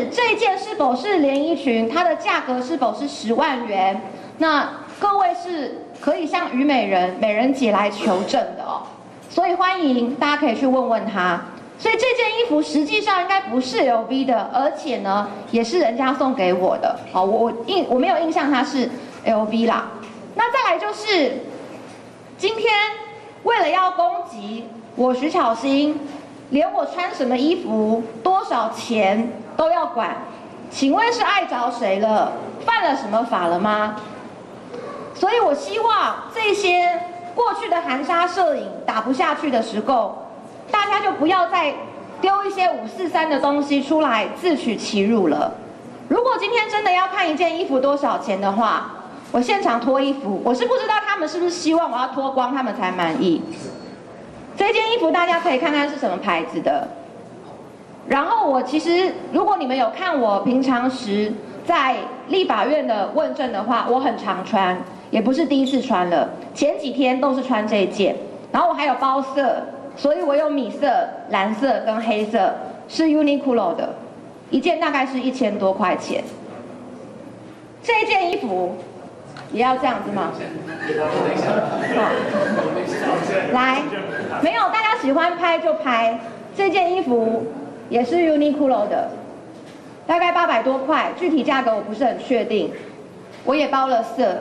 是这件是否是连衣裙，它的价格是否是10万元？那各位是可以向虞美人姐来求证的哦。所以欢迎大家可以去问问她。所以这件衣服实际上应该不是 LV 的，而且呢也是人家送给我的。好，我没有印象它是 LV 啦。那再来就是今天为了要攻击我徐巧芯。 连我穿什么衣服、多少钱都要管，请问是爱着谁了？犯了什么法了吗？所以我希望这些过去的含沙射影打不下去的时候，大家就不要再丢一些543的东西出来自取其辱了。如果今天真的要看一件衣服多少钱的话，我现场脱衣服，我是不知道他们是不是希望我要脱光，他们才满意。 这件衣服大家可以看看是什么牌子的。然后我其实，如果你们有看我平常时在立法院的问政的话，我很常穿，也不是第一次穿了。前几天都是穿这一件，然后我还有包色，所以我有米色、蓝色跟黑色，是 Uniqlo 的，一件大概是1000多块钱。这件衣服也要这样子吗？好，来。 没有，大家喜欢拍就拍。这件衣服也是 Uniqlo 的，大概800多块，具体价格我不是很确定。我也包了色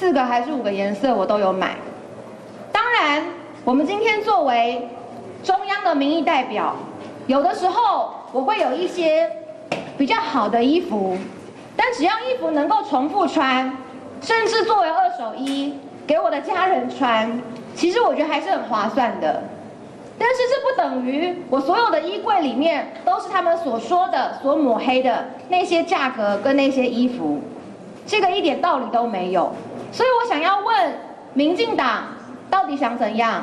，4个还是5个颜色我都有买。当然，我们今天作为中央的民意代表，有的时候我会有一些比较好的衣服，但只要衣服能够重复穿，甚至作为2手衣给我的家人穿。 其实我觉得还是很划算的，但是这不等于我所有的衣柜里面都是他们所说的、所抹黑的那些价格跟那些衣服，这个一点道理都没有。所以我想要问民进党到底想怎样？